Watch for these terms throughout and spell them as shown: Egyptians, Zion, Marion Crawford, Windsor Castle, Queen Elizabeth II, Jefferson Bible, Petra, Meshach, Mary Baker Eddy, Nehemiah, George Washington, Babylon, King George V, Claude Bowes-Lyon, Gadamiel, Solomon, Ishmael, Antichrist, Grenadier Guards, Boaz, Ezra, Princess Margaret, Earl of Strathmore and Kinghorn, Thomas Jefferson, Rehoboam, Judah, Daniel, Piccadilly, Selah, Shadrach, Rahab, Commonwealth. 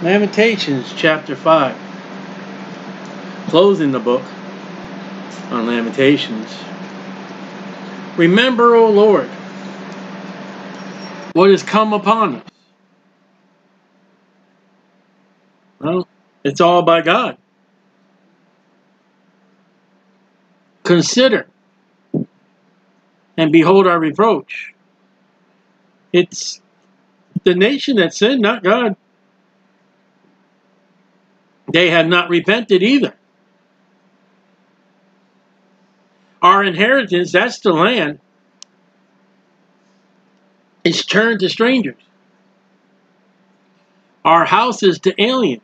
Lamentations chapter 5, closing the book on Lamentations. Remember, O Lord, what has come upon us. Well, it's all by God. Consider and behold our reproach. It's the nation that sinned, not God. They have not repented either. Our inheritance, that's the land, is turned to strangers. Our houses to aliens.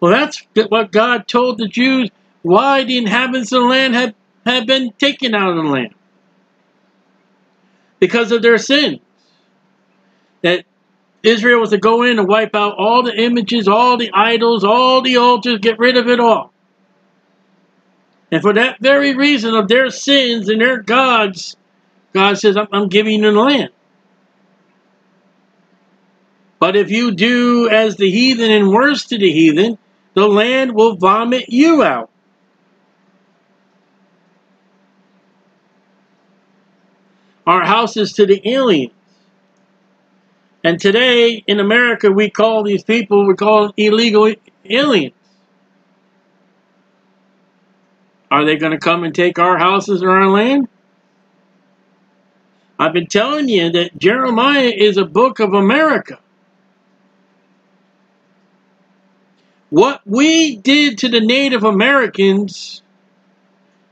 Well, that's what God told the Jews, why the inhabitants of the land have been taken out of the land. Because of their sins. That Israel was to go in and wipe out all the images, all the idols, all the altars, get rid of it all. And for that very reason of their sins and their gods, God says, I'm giving you the land. But if you do as the heathen and worse to the heathen, the land will vomit you out. Our houses to the aliens. And today, in America, we call these people, we call them illegal aliens. Are they going to come and take our houses or our land? I've been telling you that Jeremiah is a book of America. What we did to the Native Americans,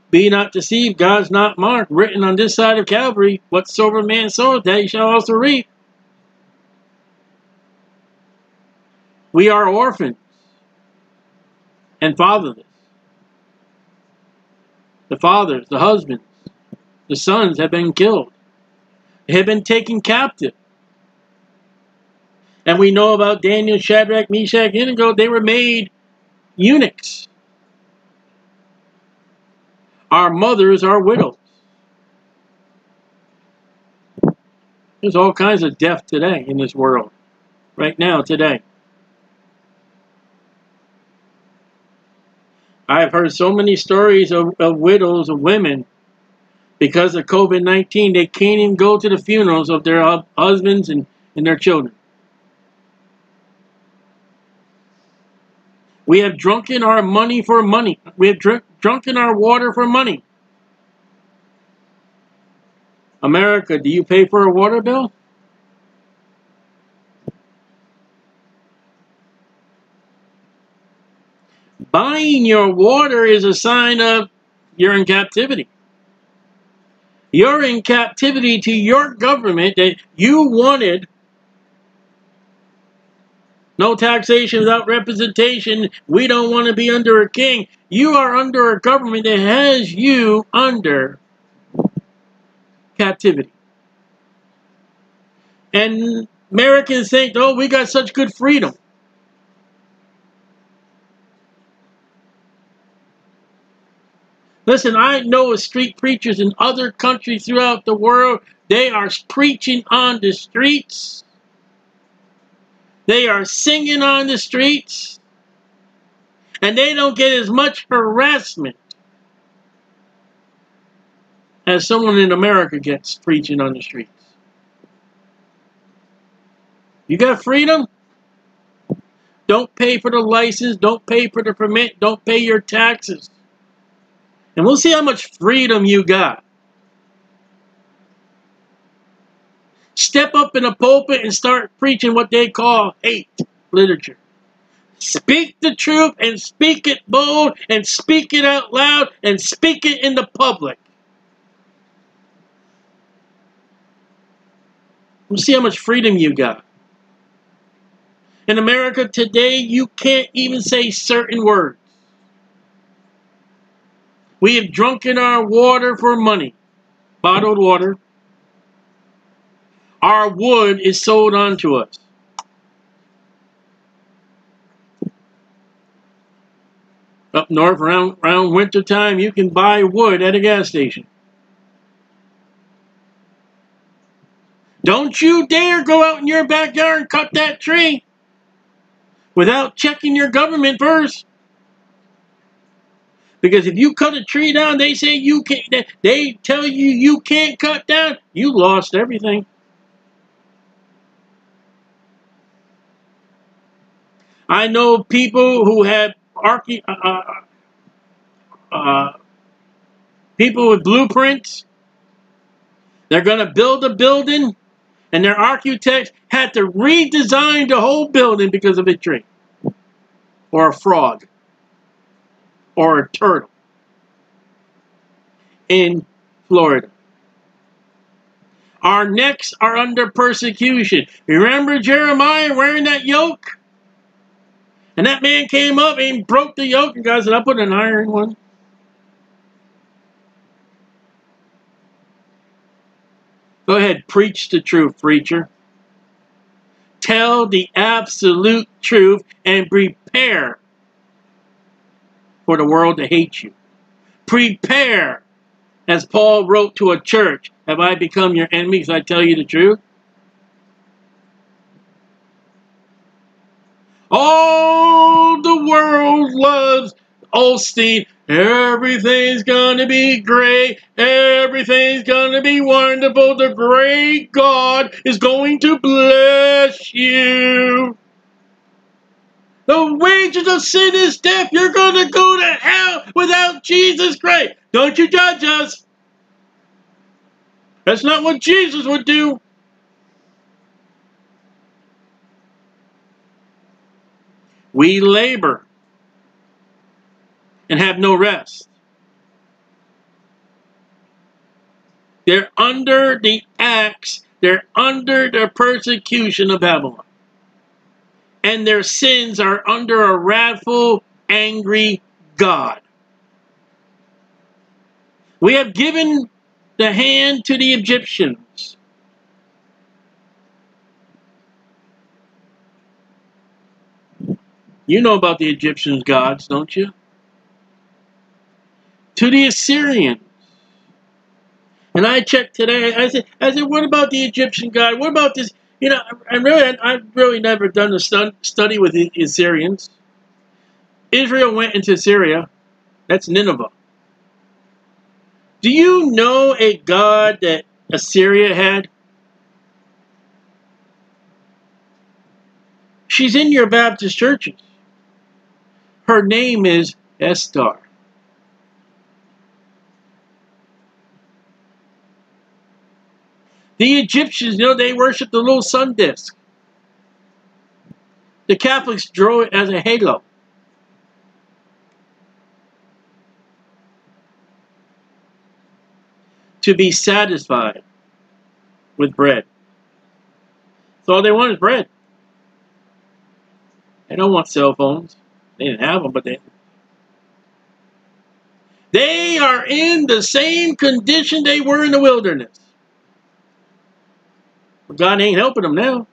be not deceived, God's not marked, written on this side of Calvary, whatsoever man soweth, that he shall also reap. We are orphans and fatherless. The fathers, the husbands, the sons have been killed. They have been taken captive. And we know about Daniel, Shadrach, Meshach, and Abednego. They were made eunuchs. Our mothers are widows. There's all kinds of death today in this world. Right now, today. I've heard so many stories of widows, of women, because of COVID-19, they can't even go to the funerals of their husbands and their children. We have drunken our money for money. We have drunken our water for money. America, do you pay for a water bill? Buying your water is a sign of you're in captivity. You're in captivity to your government that you wanted. No taxation without representation. We don't want to be under a king. You are under a government that has you under captivity. And Americans think, oh, we got such good freedom. Listen, I know of street preachers in other countries throughout the world. They are preaching on the streets. They are singing on the streets. And they don't get as much harassment as someone in America gets preaching on the streets. You got freedom? Don't pay for the license. Don't pay for the permit. Don't pay your taxes. And we'll see how much freedom you got. Step up in a pulpit and start preaching what they call hate literature. Speak the truth and speak it bold and speak it out loud and speak it in the public. We'll see how much freedom you got. In America today, you can't even say certain words. We have drunken our water for money, bottled water. Our wood is sold onto us. Up north, around wintertime, you can buy wood at a gas station. Don't you dare go out in your backyard and cut that tree. without checking your government first. Because if you cut a tree down, they say you can't, they tell you you can't cut down, you lost everything. I know people who have people with blueprints. They're going to build a building, and their architects had to redesign the whole building because of a tree, or a frog, or a turtle in Florida. Our necks are under persecution. Remember Jeremiah wearing that yoke? And that man came up and broke the yoke, and God said, I'll put an iron one. Go ahead, preach the truth, preacher. Tell the absolute truth and prepare for the world to hate you. Prepare, as Paul wrote to a church, have I become your enemy because I tell you the truth? All the world loves Osteen. Everything's going to be great. Everything's going to be wonderful. The great God is going to bless you. The wages of sin is death. You're going to go to hell without Jesus Christ. Don't you judge us. That's not what Jesus would do. We labor and have no rest. They're under the axe. They're under the persecution of Babylon. And their sins are under a wrathful, angry God. We have given the hand to the Egyptians. You know about the Egyptians' gods, don't you? To the Assyrians. And I checked today, I said, what about the Egyptian god? What about this? You know, I've really never done a study with the Assyrians. Israel went into Syria. That's Nineveh. Do you know a god that Assyria had? She's in your Baptist churches. Her name is Ashtar. The Egyptians, you know, they worship the little sun disk. The Catholics draw it as a halo. To be satisfied with bread. So all they want is bread. They don't want cell phones. They didn't have them, but they are in the same condition they were in the wilderness. But God ain't helping them now.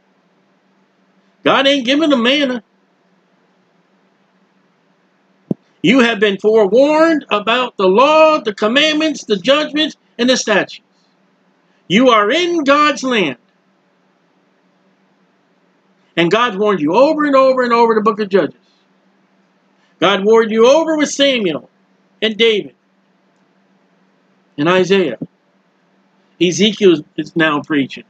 God ain't giving them manna. You have been forewarned about the law, the commandments, the judgments, and the statutes. You are in God's land. And God warned you over and over and over the book of Judges. God warned you over with Samuel and David and Isaiah. Ezekiel is now preaching.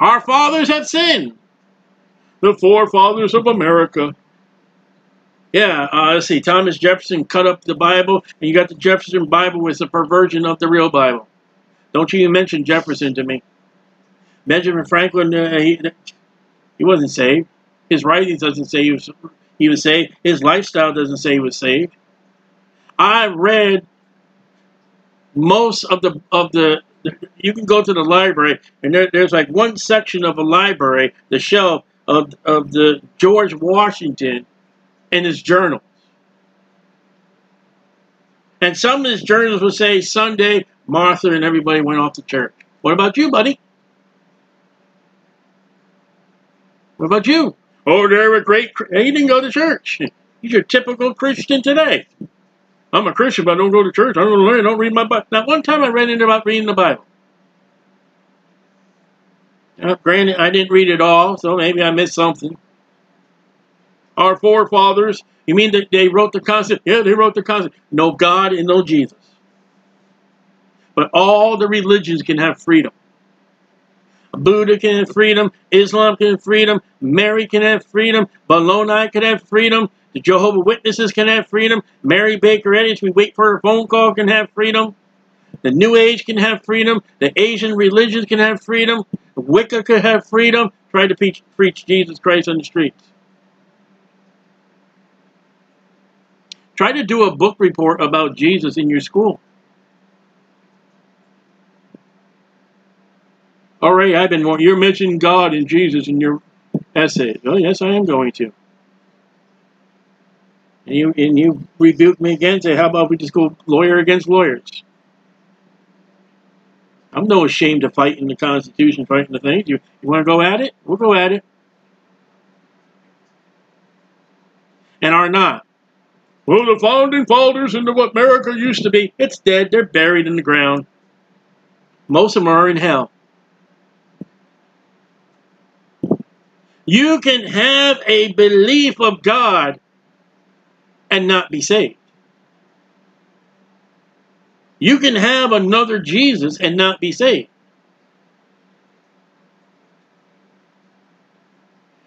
Our fathers have sinned. The forefathers of America. Yeah, let's see. Thomas Jefferson cut up the Bible, and you got the Jefferson Bible with the perversion of the real Bible. Don't you even mention Jefferson to me. Benjamin Franklin, he wasn't saved. His writings doesn't say he was saved. His lifestyle doesn't say he was saved. I read most of the you can go to the library, and there's like one section of a library, the shelf of the George Washington and his journals. And some of his journals would say, Sunday, Martha and everybody went off to church. What about you, buddy? What about you? Oh, they're a great... He didn't go to church. He's your typical Christian today. I'm a Christian, but I don't go to church. I don't learn. I don't read my Bible. Now, one time I read in about reading the Bible. Now, granted, I didn't read it all, so maybe I missed something. Our forefathers, you mean that they wrote the Constitution? Yeah, they wrote the Constitution. No God and no Jesus. But all the religions can have freedom. Buddha can have freedom. Islam can have freedom. Mary can have freedom. Balonai can have freedom. The Jehovah's Witnesses can have freedom. Mary Baker Eddy, as we wait for her phone call, can have freedom. The New Age can have freedom. The Asian religions can have freedom. The Wicca can have freedom. Try to preach Jesus Christ on the streets. Try to do a book report about Jesus in your school. All right, I've been warned. You're mentioning God and Jesus in your essay. Oh, yes, I am going to. And you rebuke me again. Say, how about we just go lawyer against lawyers? I'm no ashamed to fight in the Constitution, fighting the things. You want to go at it? We'll go at it. And are not. Well, the founding fathers into what America used to be. It's dead. They're buried in the ground. Most of them are in hell. You can have a belief of God and not be saved. You can have another Jesus and not be saved.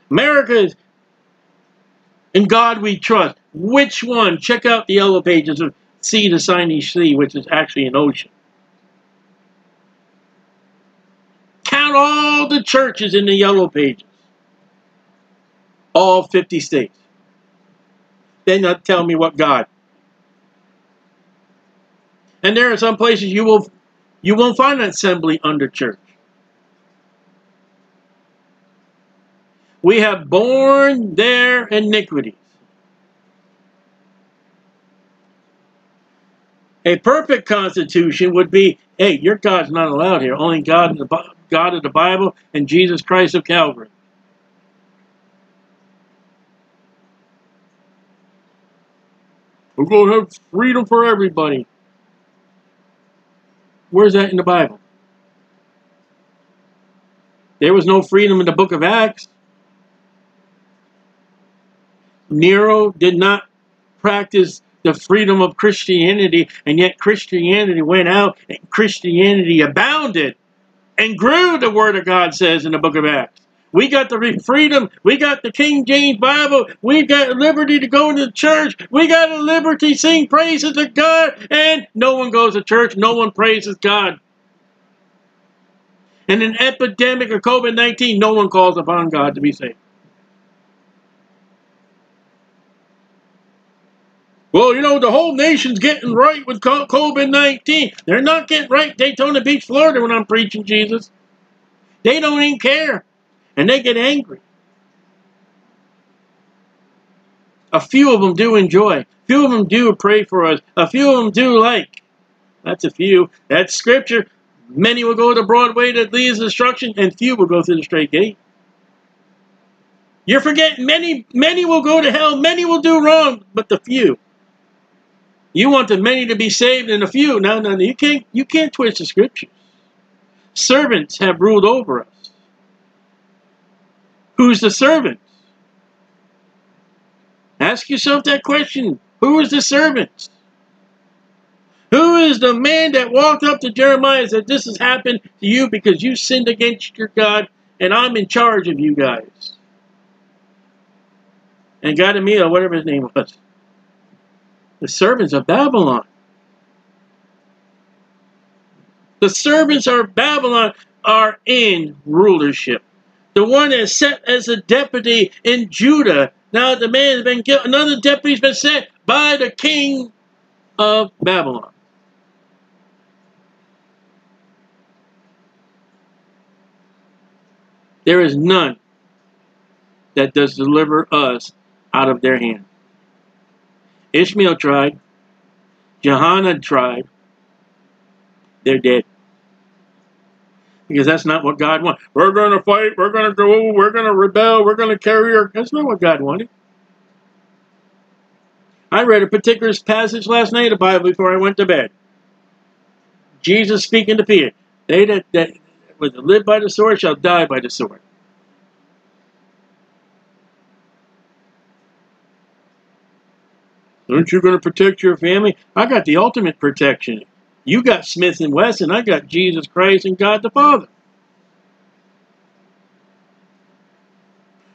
America is, in God we trust. Which one? Check out the yellow pages of Sea to Signage Sea, which is actually an ocean. Count all the churches in the yellow pages. All 50 states. Then they'll tell me what God. And there are some places you won't find an assembly under church. We have borne their iniquities. A perfect constitution would be, hey, your God's not allowed here. Only God of the Bible and Jesus Christ of Calvary. We're going to have freedom for everybody. Where's that in the Bible? There was no freedom in the book of Acts. Nero did not practice the freedom of Christianity, and yet Christianity went out and Christianity abounded and grew, the Word of God says in the book of Acts. We got the freedom. We got the King James Bible. We got liberty to go to the church. We got a liberty to sing praises to God. And no one goes to church. No one praises God. In an epidemic of COVID-19, no one calls upon God to be saved. Well, you know, the whole nation's getting right with COVID-19. They're not getting right Daytona Beach, Florida, when I'm preaching Jesus. They don't even care. And they get angry. A few of them do enjoy. A few of them do pray for us. A few of them do like. That's a few. That's scripture. Many will go the broad way that leads to destruction, and few will go through the straight gate. You're forgetting many will go to hell. Many will do wrong, but the few. You want the many to be saved and the few. No. You can't twist the scriptures. Servants have ruled over us. Who's the servant? Ask yourself that question. Who is the servant? Who is the man that walked up to Jeremiah and said, this has happened to you because you sinned against your God, and I'm in charge of you guys? And Gadamiel, whatever his name was. The servants of Babylon. The servants of Babylon are in rulership. The one that's set as a deputy in Judah. Now the man has been killed. Another deputy has been sent by the king of Babylon. There is none that does deliver us out of their hand. Ishmael tried. Johanna tried. They're dead. Because that's not what God wanted. We're going to fight. We're going to go. We're going to rebel. We're going to carry our... That's not what God wanted. I read a particular passage last night in the Bible before I went to bed. Jesus speaking to Peter. They that whether live by the sword shall die by the sword. Aren't you going to protect your family? I got the ultimate protection. You got Smith and Wesson. I got Jesus Christ and God the Father.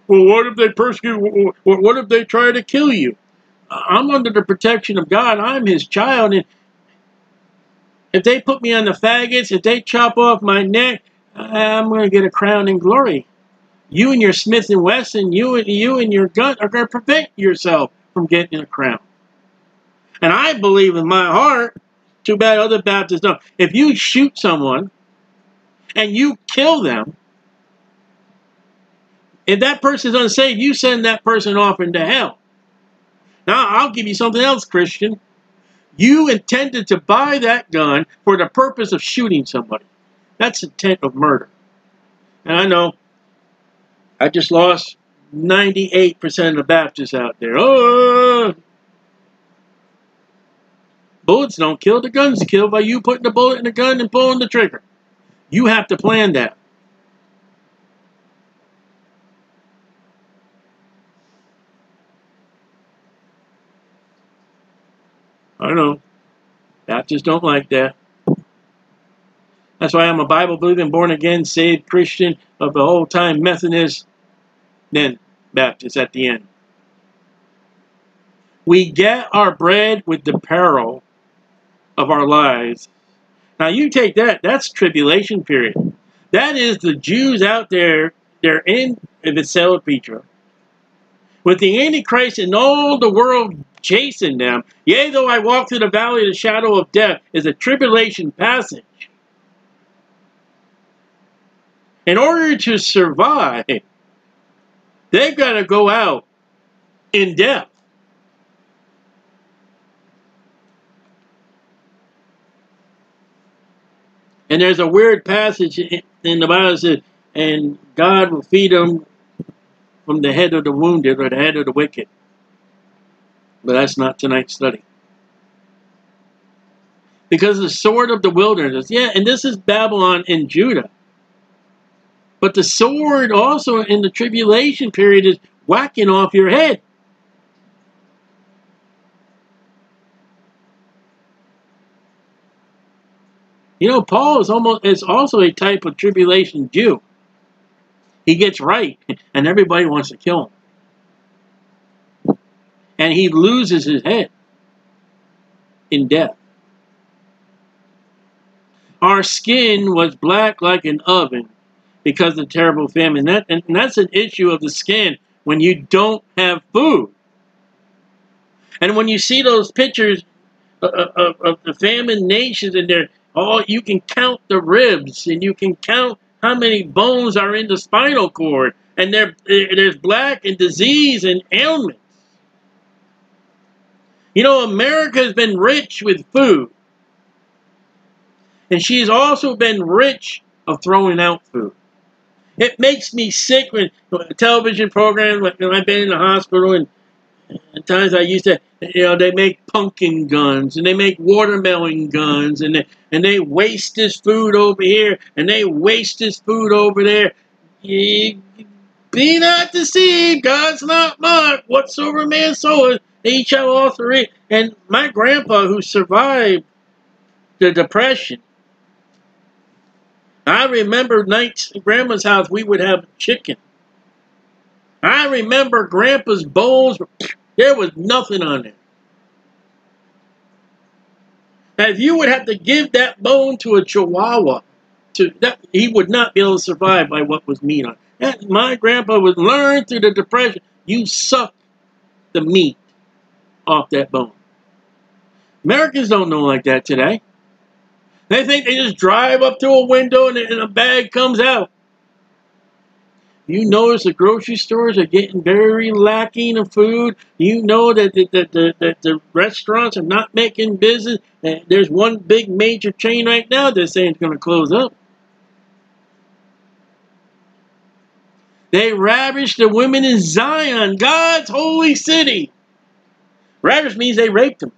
Well, what if they persecute? What if they try to kill you? I'm under the protection of God. I'm His child. And if they put me on the faggots, if they chop off my neck, I'm going to get a crown in glory. You and your Smith and Wesson, you and your gun are going to prevent yourself from getting a crown. And I believe in my heart, too bad other Baptists don't. If you shoot someone and you kill them, if that person is unsaved, you send that person off into hell. Now, I'll give you something else, Christian. You intended to buy that gun for the purpose of shooting somebody. That's intent of murder. And I know I just lost 98% of the Baptists out there. Oh! Bullets don't kill. The guns kill by you putting the bullet in the gun and pulling the trigger. You have to plan that. I know. Baptists don't like that. That's why I'm a Bible-believing, born-again, saved Christian of the whole time, Methodist, then Baptist at the end. We get our bread with the peril of our lives. Now you take that, that's tribulation period. That is the Jews out there, they're in the Selah Petra. With the Antichrist and all the world chasing them, yea, though I walk through the valley of the shadow of death, is a tribulation passage. In order to survive, they've got to go out in death. And there's a weird passage in the Bible that says, and God will feed them from the head of the wounded or the head of the wicked. But that's not tonight's study. Because the sword of the wilderness, yeah, and this is Babylon and Judah. But the sword also in the tribulation period is whacking off your head. You know, Paul is also a type of tribulation Jew. He gets right, and everybody wants to kill him. And he loses his head in death. Our skin was black like an oven because of the terrible famine. And that's an issue of the skin when you don't have food. And when you see those pictures of the famine nations in there, oh, you can count the ribs and you can count how many bones are in the spinal cord. And there's black and disease and ailments. You know, America has been rich with food. And she's also been rich of throwing out food. It makes me sick when a television program, like I've been in the hospital, and at times I used to, you know, they make pumpkin guns, and they make watermelon guns, and they waste this food over here, and they waste this food over there. Be not deceived, God's not mocked. Whatsoever man soweth, he shall also reap. And my grandpa, who survived the Depression, I remember nights at Grandma's house we would have chicken. I remember Grandpa's bowls, there was nothing on it. Now, if you would have to give that bone to a Chihuahua, he would not be able to survive by what was meat on it. My grandpa was learned through the Depression. You suck the meat off that bone. Americans don't know like that today. They think they just drive up to a window and a bag comes out. You notice the grocery stores are getting very lacking of food. You know that the restaurants are not making business. There's one big major chain right now that's saying it's going to close up. They ravished the women in Zion, God's holy city. Ravish means they raped them.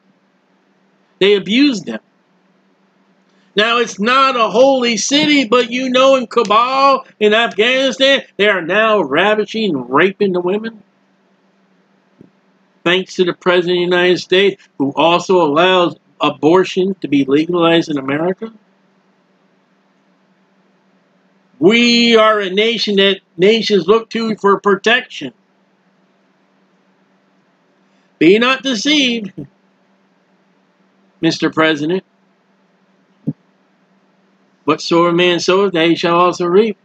They abused them. Now, it's not a holy city, but you know in Kabul, in Afghanistan, they are now ravishing and raping the women. Thanks to the President of the United States, who also allows abortion to be legalized in America. We are a nation that nations look to for protection. Be not deceived, Mr. President. Whatsoever man soweth, that he shall also reap.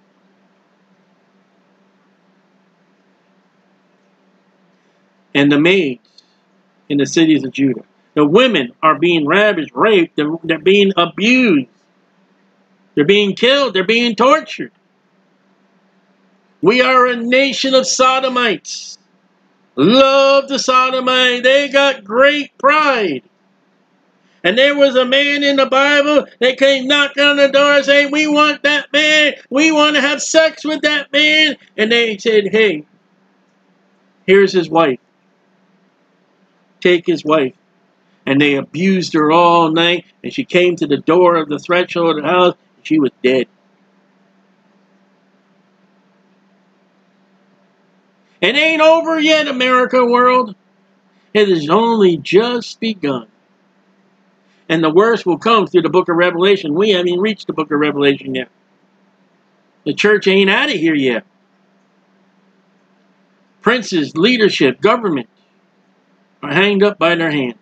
And the maids in the cities of Judah. The women are being ravished, raped, they're being abused. They're being killed, they're being tortured. We are a nation of sodomites. Love the sodomites. They got great pride. And there was a man in the Bible that came knocking on the door and saying, we want that man. We want to have sex with that man. And they said, hey, here's his wife. Take his wife. And they abused her all night. And she came to the door of the threshold of the house. And she was dead. It ain't over yet, America, world. It has only just begun. And the worst will come through the book of Revelation. We haven't even reached the book of Revelation yet. The church ain't out of here yet. Princes, leadership, government are hanged up by their hand.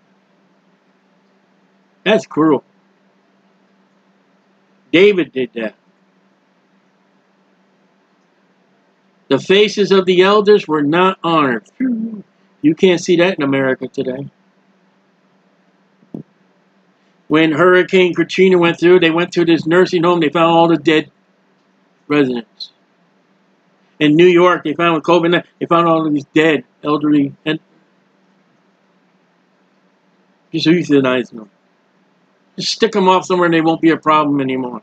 That's cruel. David did that. The faces of the elders were not honored. You can't see that in America today. When Hurricane Katrina went through, they went to this nursing home. They found all the dead residents. In New York, they found with COVID-19, they found all of these dead elderly and just euthanize them. Just stick them off somewhere and they won't be a problem anymore.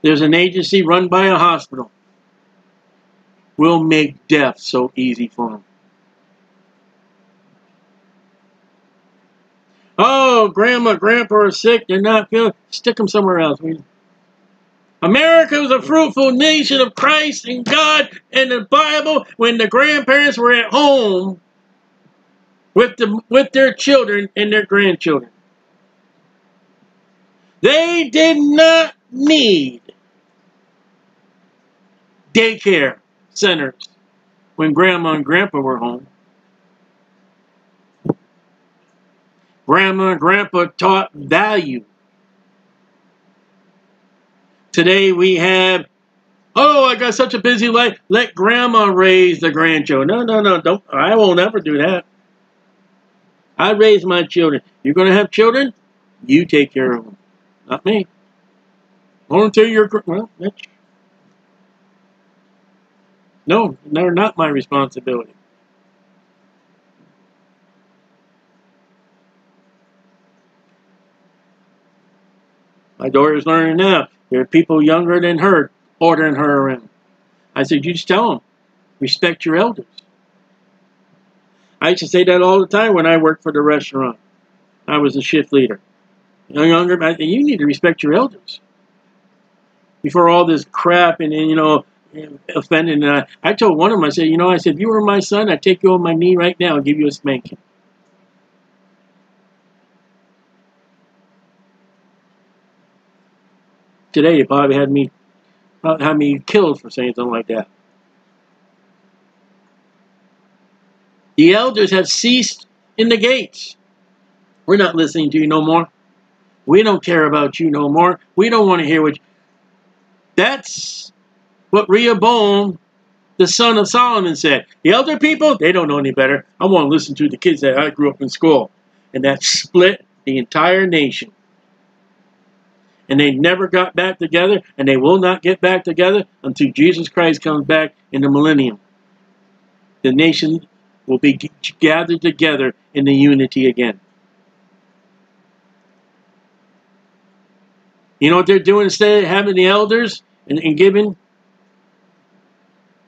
There's an agency run by a hospital. We'll make death so easy for them. Oh, grandma, grandpa are sick. They're not feeling. Stick them somewhere else. America was a fruitful nation of Christ and God and the Bible when the grandparents were at home with their children and their grandchildren. They did not need daycare centers when grandma and grandpa were home. Grandma and grandpa taught value. Today we have, oh, I got such a busy life. Let grandma raise the grandchildren. No, no, no, don't. I won't ever do that. I raise my children. You're going to have children? You take care of them. Not me. Or until you're, well, that's, no, they're not my responsibility. My daughter's learning now. There are people younger than her ordering her around. I said, you just tell them, respect your elders. I used to say that all the time when I worked for the restaurant. I was a shift leader. Younger, I said, you need to respect your elders. Before all this crap and, you know, offending. And I told one of them, I said, you know, I said, if you were my son, I'd take you on my knee right now and give you a spanking. Today, you probably had me killed for saying something like that. The elders have ceased in the gates. We're not listening to you no more. We don't care about you no more. We don't want to hear what you... That's what Rehoboam, the son of Solomon, said. The elder people, they don't know any better. I want to listen to the kids that I grew up in school. And that split the entire nation. And they never got back together, and they will not get back together until Jesus Christ comes back in the millennium. The nation will be gathered together in the unity again. You know what they're doing instead of having the elders and giving?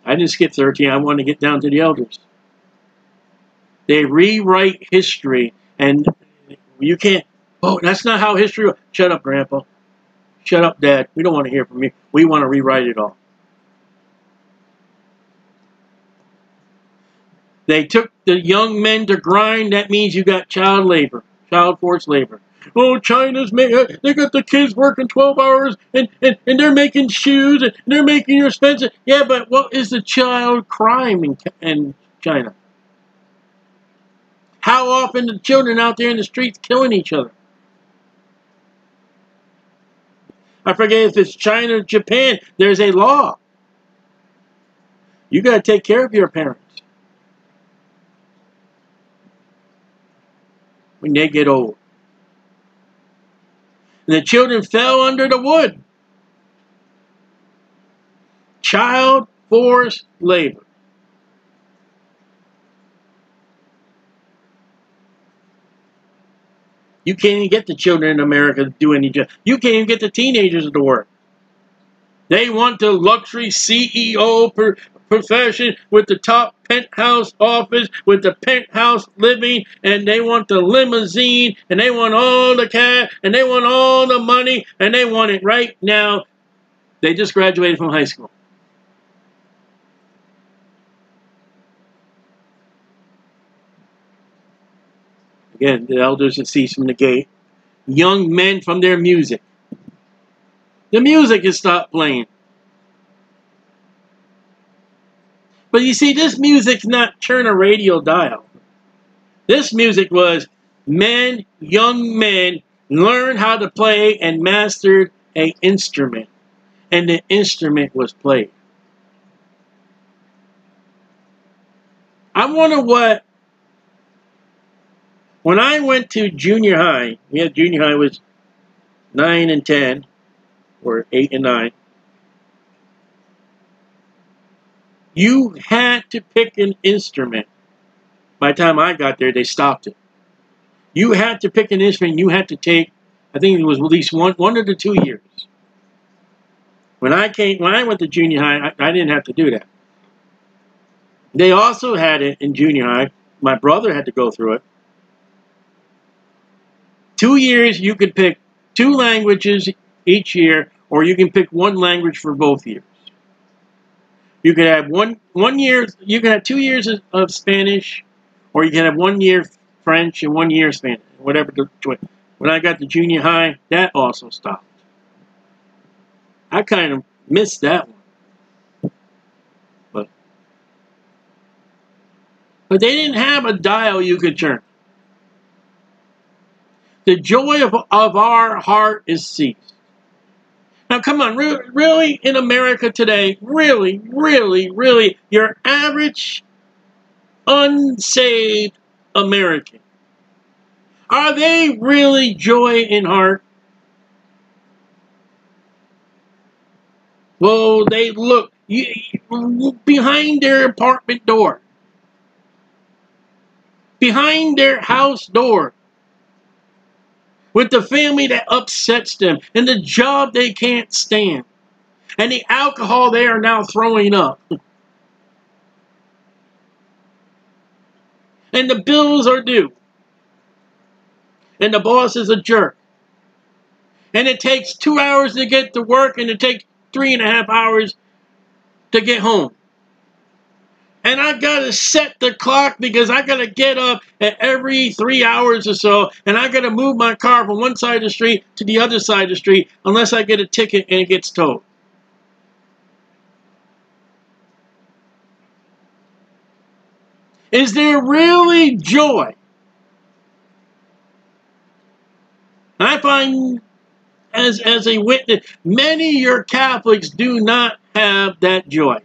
I didn't skip 13. I want to get down to the elders. They rewrite history, and you can't. Oh, that's not how history works. Shut up, Grandpa. Shut up, Dad. We don't want to hear from you. We want to rewrite it all. They took the young men to grind. That means you got child labor, child forced labor. Oh, China's making, they got the kids working 12 hours and they're making shoes and they're making your expenses. Yeah, but what is the child crime in China? How often are the children out there in the streets killing each other? I forget if it's China or Japan. There's a law. You got to take care of your parents when they get old. And the children fell under the wood. Child forced labor. You can't even get the children in America to do any job. You can't even get the teenagers to work. They want the luxury CEO profession with the top penthouse office, with the penthouse living, and they want the limousine, and they want all the cash, and they want all the money, and they want it right now. They just graduated from high school. Again, the elders that cease from the gate, young men from their music. The music has stopped playing. But you see, this music's not turn a radio dial. This music was men, young men, learned how to play and mastered an instrument. And the instrument was played. I wonder what, when I went to junior high, yeah, junior high was 9 and 10, or 8 and 9. You had to pick an instrument. By the time I got there, they stopped it. You had to pick an instrument. You had to take, I think it was at least one of the 2 years. When I went to junior high, I didn't have to do that. They also had it in junior high. My brother had to go through it. 2 years, you could pick 2 languages each year, or you can pick 1 language for both years. You could have one year, you can have 2 years of Spanish, or you can have 1 year French and 1 year Spanish, whatever the choice. When I got to junior high, that also stopped. I kind of missed that one. But they didn't have a dial you could turn. The joy of our heart is ceased. Now, come on, really, in America today, really, your average unsaved American, are they really joy in heart? Well, they look behind their apartment door, behind their house door, with the family that upsets them, and the job they can't stand, and the alcohol they are now throwing up, and the bills are due, and the boss is a jerk, and it takes 2 hours to get to work, and it takes 3.5 hours to get home. And I gotta set the clock because I gotta get up at every 3 hours or so, and I gotta move my car from one side of the street to the other side of the street unless I get a ticket and it gets towed. Is there really joy? And I find, as a witness, many of your Catholics do not have that joy.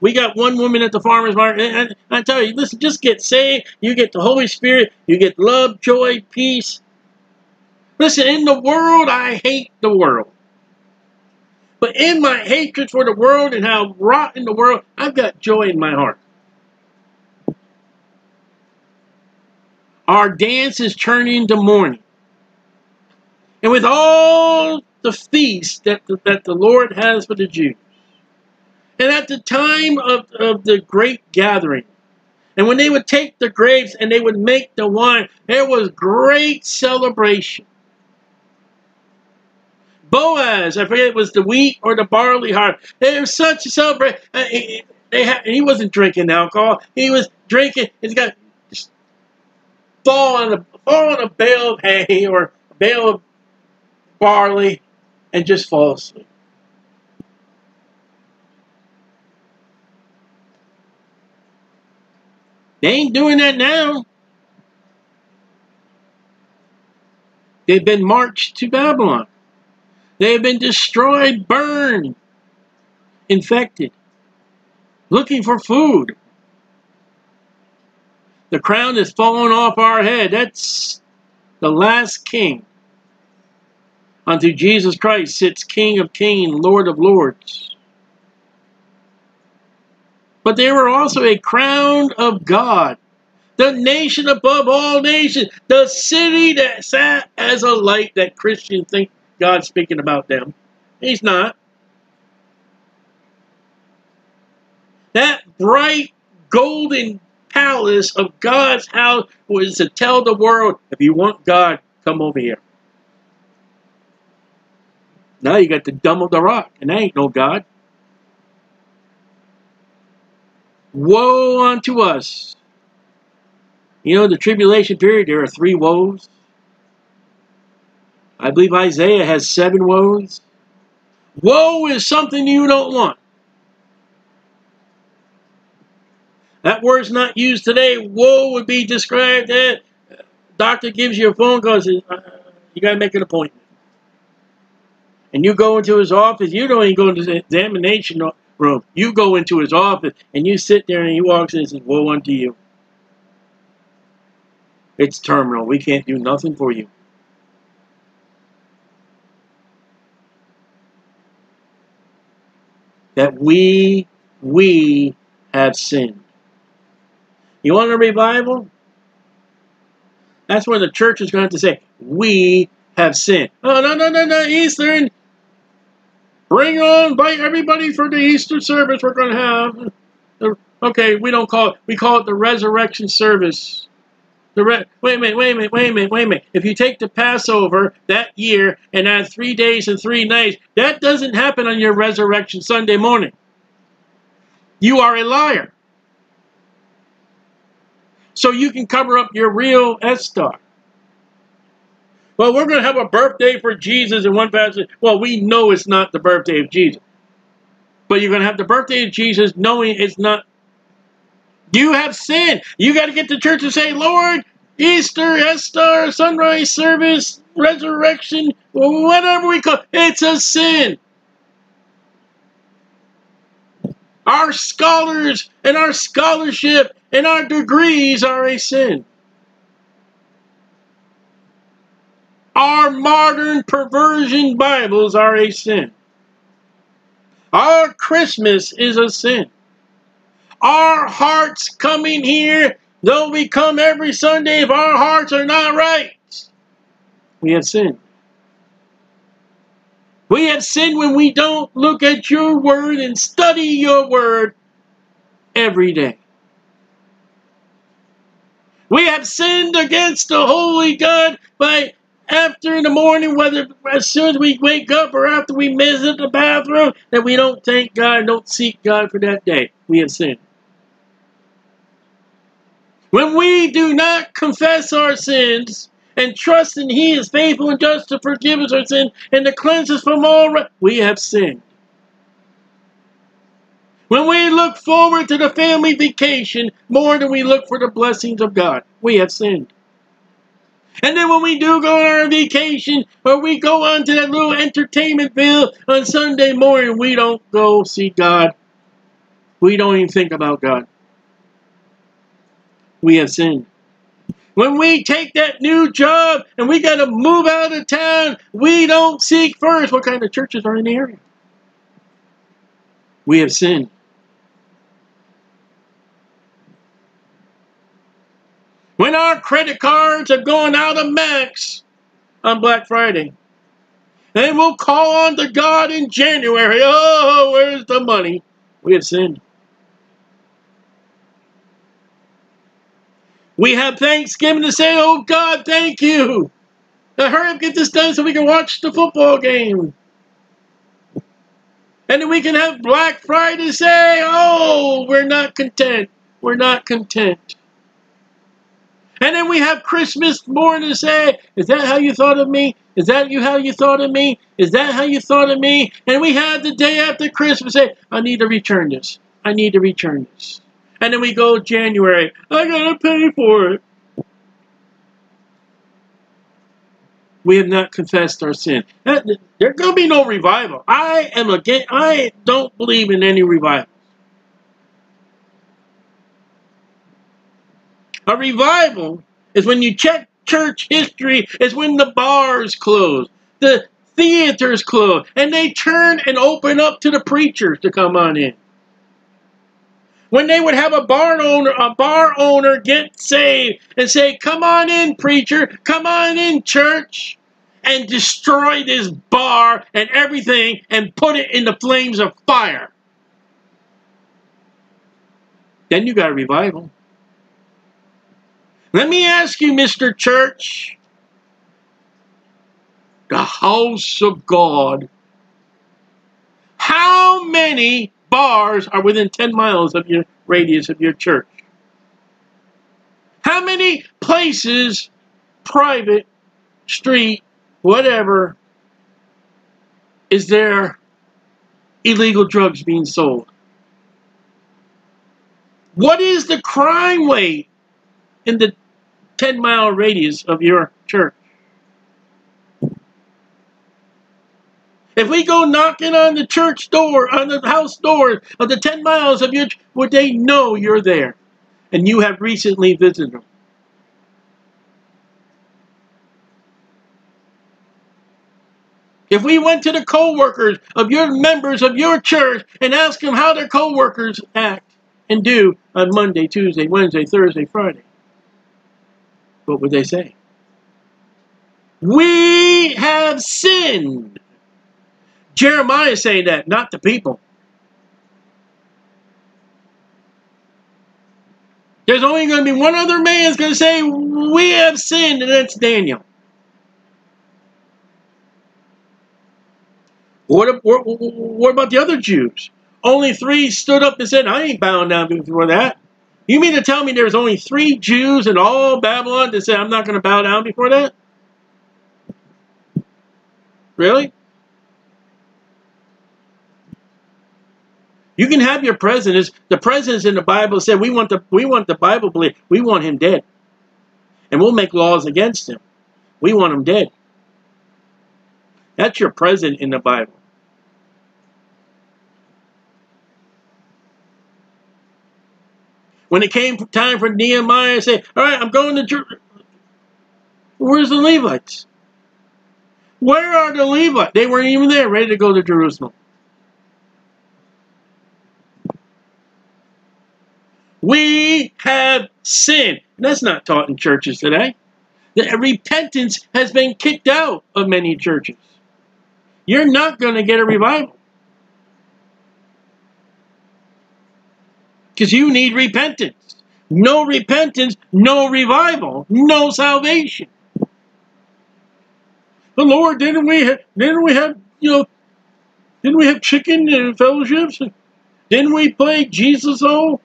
We got one woman at the farmer's market, and I tell you, listen, just get saved. You get the Holy Spirit. You get love, joy, peace. Listen, in the world, I hate the world. But in my hatred for the world and how rotten the world, I've got joy in my heart. Our dance is turning to mourning. And with all the feasts that the Lord has for the Jews, and at the time of the great gathering, and when they would take the grapes and they would make the wine, there was great celebration. Boaz, I forget, it was the wheat or the barley harvest. It was such a celebration. He wasn't drinking alcohol. He was drinking. He's got fall on a bale of hay or a bale of barley and just fall asleep. They ain't doing that now. They've been marched to Babylon. They have been destroyed, burned, infected, looking for food. The crown is fallen off our head. That's the last king. Unto Jesus Christ sits King of Kings, Lord of Lords. But they were also a crown of God, the nation above all nations, the city that sat as a light. That Christians think God's speaking about them. He's not. That bright golden palace of God's house was to tell the world, if you want God, come over here. Now you got the dumb of the rock, and that ain't no God. Woe unto us. You know, the tribulation period, there are three woes. I believe Isaiah has 7 woes. Woe is something you don't want. That word's not used today. Woe would be described as, doctor gives you a phone call and says, you got to make an appointment. And you go into his office. You don't even go into the examination room. You go into his office and you sit there and he walks in and says, woe unto you. It's terminal. We can't do nothing for you. That we have sinned. You want a revival? That's where the church is going to have to say, we have sinned. Oh, no, Eastern. Bring on, invite everybody for the Easter service we're going to have. Okay, we don't call it, we call it the resurrection service. Wait a minute. If you take the Passover that year and add 3 days and 3 nights, that doesn't happen on your resurrection Sunday morning. You are a liar. So you can cover up your real Ashtar. Well, we're going to have a birthday for Jesus in one passage. Well, we know it's not the birthday of Jesus. But you're going to have the birthday of Jesus knowing it's not. You have sinned. You got to get to church and say, Lord, Easter, Ashtar, sunrise service, resurrection, whatever we call it, it's a sin. Our scholars and our scholarship and our degrees are a sin. Our modern perversion Bibles are a sin. Our Christmas is a sin. Our hearts coming here, though we come every Sunday, if our hearts are not right, we have sinned. We have sinned when we don't look at your word and study your word every day. We have sinned against the holy God by after in the morning, whether as soon as we wake up or after we visit the bathroom, that we don't thank God, don't seek God for that day. We have sinned. When we do not confess our sins and trust in He is faithful and just to forgive us our sins and to cleanse us from all wrong, we have sinned. When we look forward to the family vacation more than we look for the blessings of God, we have sinned. And then when we do go on our vacation or we go on to that little entertainment bill on Sunday morning, we don't go see God. We don't even think about God. We have sinned. When we take that new job and we got to move out of town, we don't seek first what kind of churches are in the area. We have sinned. When our credit cards are going out of max on Black Friday, then we'll call on to God in January. Oh, where's the money? We have sinned. We have Thanksgiving to say, oh, God, thank you. Now hurry up, get this done so we can watch the football game. And then we can have Black Friday say, oh, we're not content. We're not content. And then we have Christmas morning say, is that how you thought of me? Is that how you thought of me? Is that how you thought of me? And we have the day after Christmas say, I need to return this. I need to return this. And then we go January. I gotta pay for it. We have not confessed our sin. There's going to be no revival. I don't believe in any revival. A revival is when you check church history, is when the bars close, the theaters close, and they turn and open up to the preachers to come on in. When they would have a bar owner get saved and say, come on in, preacher, come on in, church, and destroy this bar and everything and put it in the flames of fire. Then you got a revival. Let me ask you, Mr. Church, the house of God, how many bars are within 10 miles of your radius of your church? How many places, private, street, whatever, is there illegal drugs being sold? What is the crime rate in the 10-mile radius of your church? If we go knocking on the church door, on the house door of the 10 miles of your church, would they know you're there and you have recently visited them? If we went to the co-workers of your members of your church and asked them how their co-workers act and do on Monday, Tuesday, Wednesday, Thursday, Friday, what would they say? We have sinned. Jeremiah is saying that, not the people. There's only going to be one other man that's going to say, we have sinned, and that's Daniel. What about the other Jews? Only three stood up and said, I ain't bowing down before that. You mean to tell me there's only three Jews in all Babylon that said, I'm not going to bow down before that? Really? You can have your presidents. The presidents in the Bible said, we want the Bible belief. We want him dead. And we'll make laws against him. We want him dead. That's your president in the Bible. When it came time for Nehemiah to say, all right, I'm going to church. Where's the Levites? Where are the Levites? They weren't even there, ready to go to Jerusalem. We have sinned. That's not taught in churches today. Repentance has been kicked out of many churches. You're not going to get a revival. Because you need repentance. No repentance, no revival, no salvation. But Lord, didn't we have chicken fellowships? Didn't we play Jesus all?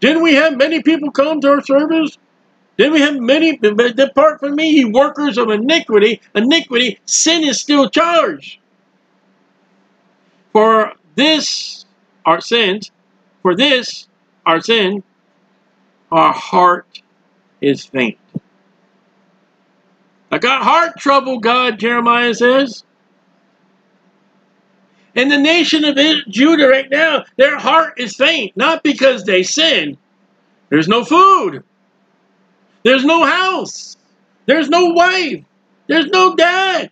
Didn't we have many people come to our service? Didn't we have many, depart from me, ye workers of iniquity. Iniquity, sin is still charged. For this, our sins, for this, our sin, our heart is faint. I got heart trouble, God, Jeremiah says. And the nation of Judah right now, their heart is faint, not because they sin. There's no food. There's no house. There's no wife. There's no dad.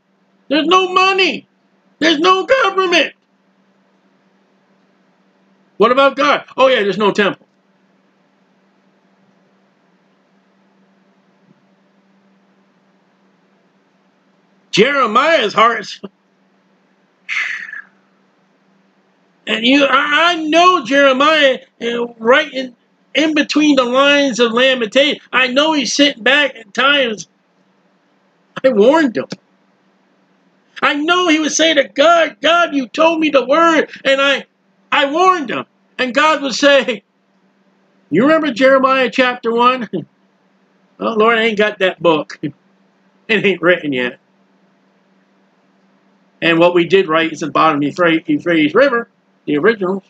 There's no money. There's no government. What about God? Oh yeah, there's no temple. Jeremiah's heart's... And I know Jeremiah, right in between the lines of Lamentations. I know he's sitting back at times. I warned him. I know he would say to God, God, you told me the word, and I warned him. And God would say, you remember Jeremiah chapter 1? Oh, Lord, I ain't got that book. It ain't written yet. And what we did write is at the bottom of the Euphrates River, the originals.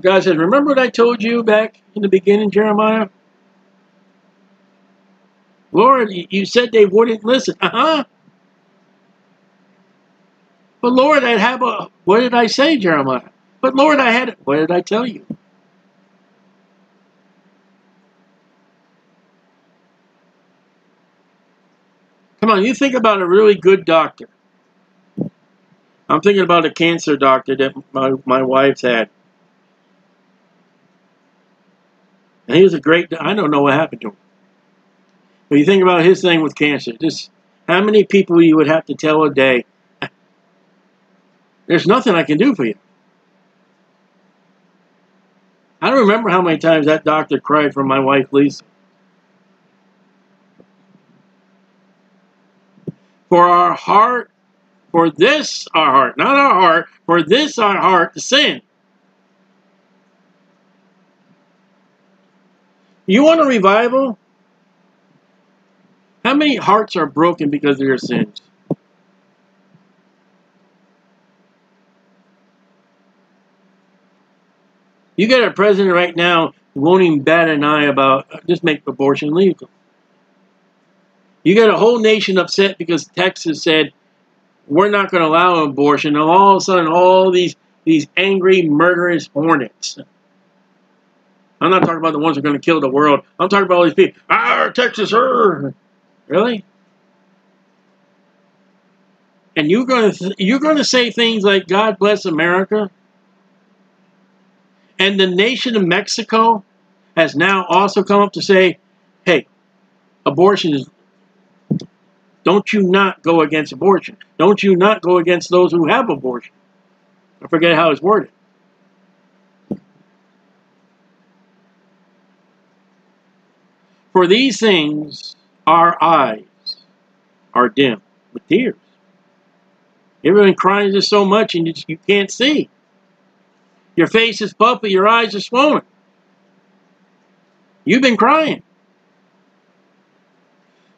God says, remember what I told you back in the beginning, Jeremiah? Lord, you said they wouldn't listen. Uh-huh. But Lord, I'd have a... What did I say, Jeremiah? But Lord, I had... What did I tell you? Come on, you think about a really good doctor. I'm thinking about a cancer doctor that my wife's had. And he was a great... I don't know what happened to him. But you think about his thing with cancer. Just how many people you would have to tell a day, there's nothing I can do for you. I don't remember how many times that doctor cried for my wife, Lisa. For our heart, for this our heart, not our heart, for this our heart to sin. You want a revival? How many hearts are broken because of your sins? You got a president right now who won't even bat an eye about just make abortion legal. You got a whole nation upset because Texas said, we're not going to allow abortion. And all of a sudden, all these angry, murderous hornets. I'm not talking about the ones who are going to kill the world. I'm talking about all these people. Ah, Texas, ah. Really? And you're going to say things like, God bless America? And the nation of Mexico has now also come up to say, hey, abortion is... Don't you not go against abortion. Don't you not go against those who have abortion. I forget how it's worded. For these things, our eyes are dim with tears. Everyone cries just so much and you can't see. Your face is puffy, your eyes are swollen. You've been crying.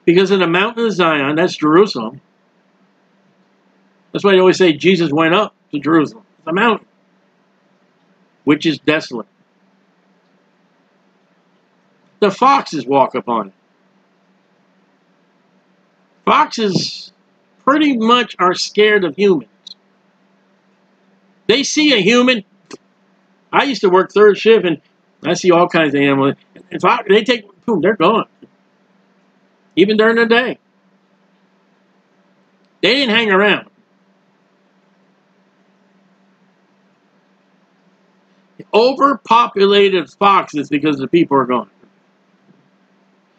Because in the mountain of Zion, that's Jerusalem. That's why they always say Jesus went up to Jerusalem. The mountain. Which is desolate. The foxes walk upon it. Foxes pretty much are scared of humans. They see a human... I used to work third shift, and I see all kinds of animals. If they take, boom, they're gone. Even during the day. They didn't hang around. Overpopulated foxes because the people are gone.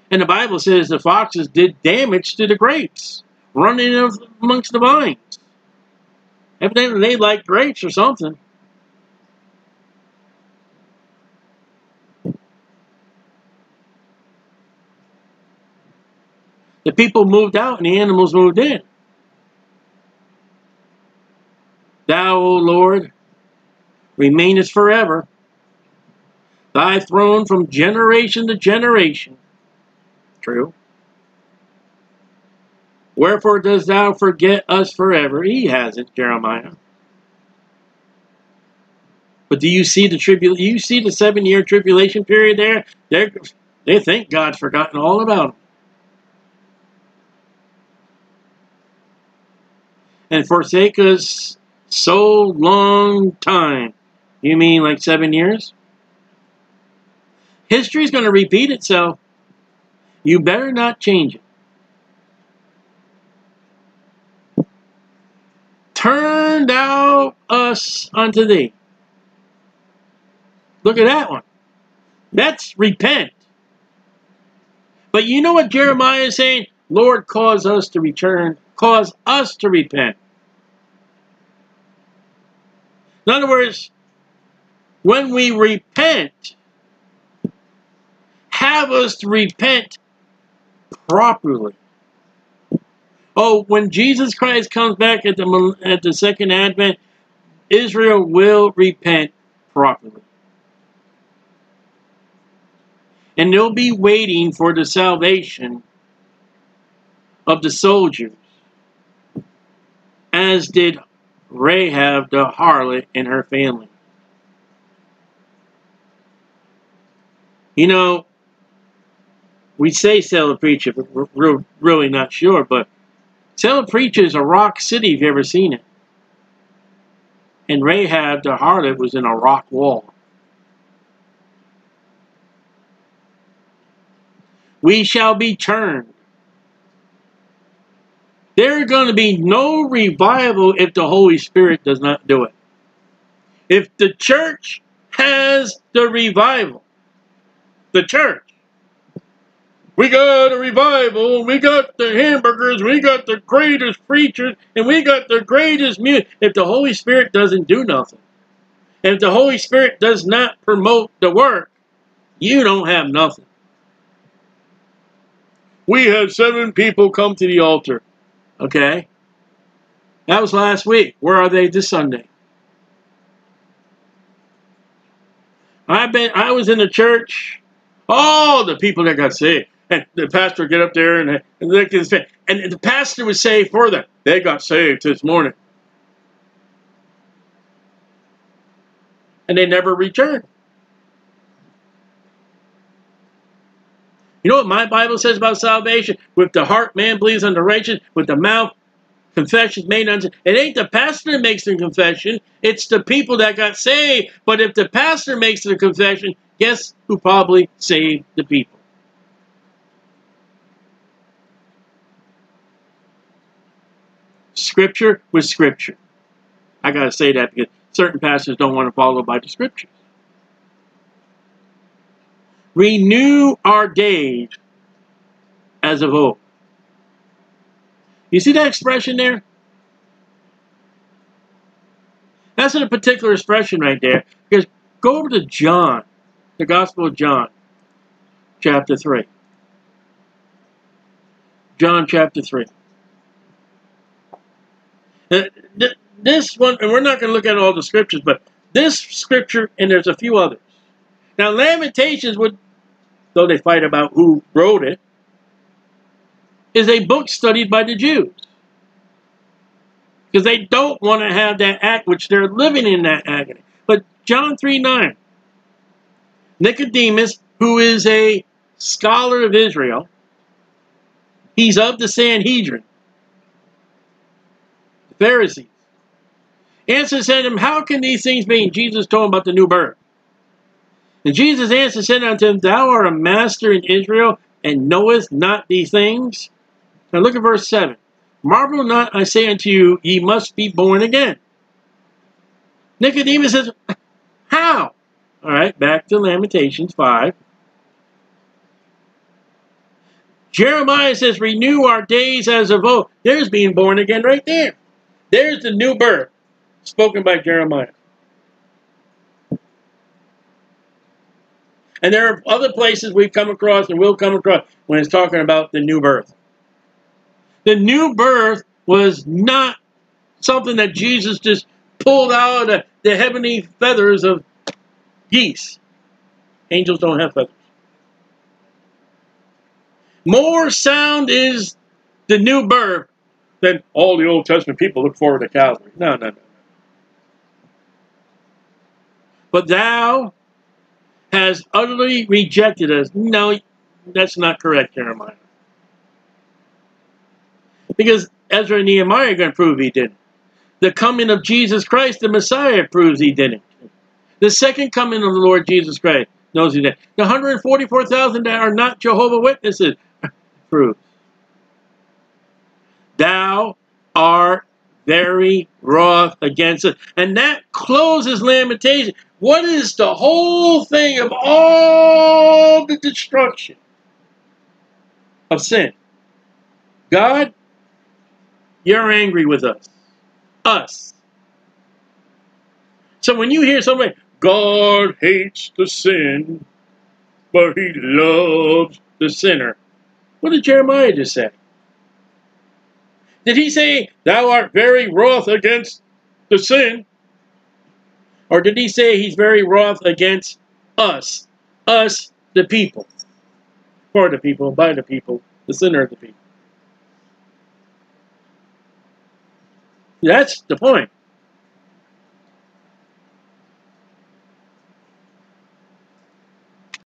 And the Bible says the foxes did damage to the grapes, running amongst the vines. Evidently they like grapes or something. The people moved out and the animals moved in. Thou, O Lord, remainest forever. Thy throne from generation to generation. True. Wherefore dost thou forget us forever? He hasn't, Jeremiah. But do you see the tribulation? You see the 7-year tribulation period there? They think God's forgotten all about them. And forsake us so long time. You mean like 7 years? History is going to repeat itself. You better not change it. Turn thou us unto thee. Look at that one. That's repent. But you know what Jeremiah is saying? Lord, cause us to return. Cause us to repent. In other words, when we repent, have us to repent properly. Oh, when Jesus Christ comes back at the second advent, Israel will repent properly. And they'll be waiting for the salvation of the soldiers, as did Rahab the harlot and her family. You know, we say Selah Preacher, but we're really not sure, but Selah Preacher is a rock city if you've ever seen it. And Rahab the harlot was in a rock wall. We shall be turned. There's going to be no revival if the Holy Spirit does not do it. If the church has the revival, the church, we got a revival, we got the hamburgers, we got the greatest preachers, and we got the greatest music. If the Holy Spirit doesn't do nothing, and if the Holy Spirit does not promote the work, you don't have nothing. We had 7 people come to the altar. Okay? That was last week. Where are they this Sunday? I was in the church. Oh, the people that got saved. And the pastor get up there and look at his face. And the pastor was saved for them. They got saved this morning. And they never returned. You know what my Bible says about salvation? With the heart, man believes unto righteousness. With the mouth, confession is made unto... It ain't the pastor that makes the confession. It's the people that got saved. But if the pastor makes the confession, guess who probably saved the people? Scripture with Scripture. I got to say that because certain pastors don't want to follow by the Scriptures. Renew our days as of old. You see that expression there? That's a particular expression right there. Because go over to John, the Gospel of John, chapter 3. John chapter 3. This one, and we're not going to look at all the scriptures, but this scripture, and there's a few others. Now, Lamentations, though they fight about who wrote it, is a book studied by the Jews. Because they don't want to have that act, which they're living in that agony. But John 3:9, Nicodemus, who is a scholar of Israel, he's of the Sanhedrin, the Pharisees, answered, said him, how can these things be? And Jesus told him about the new birth. And Jesus answered, said unto him, thou art a master in Israel, and knowest not these things? Now look at verse 7. Marvel not, I say unto you, ye must be born again. Nicodemus says, how? All right, back to Lamentations 5. Jeremiah says, renew our days as of old. There's being born again right there. There's the new birth spoken by Jeremiah. And there are other places we've come across and will come across when it's talking about the new birth. The new birth was not something that Jesus just pulled out of the heavenly feathers of geese. Angels don't have feathers. More sound is the new birth than all the Old Testament people look forward to Calvary. No, no, no. But thou... has utterly rejected us. No, that's not correct, Jeremiah. Because Ezra and Nehemiah are going to prove he didn't. The coming of Jesus Christ, the Messiah, proves he didn't. The second coming of the Lord Jesus Christ knows he didn't. The 144,000 that are not Jehovah's Witnesses proves. Thou art very wroth against us. And that closes Lamentations. What is the whole thing of all the destruction of sin? God, you're angry with us. Us. So when you hear somebody, God hates the sin, but he loves the sinner. What did Jeremiah just say? Did he say, thou art very wroth against the sin? Or did he say he's very wroth against us? Us, the people. For the people, by the people, the sinner of the people. That's the point.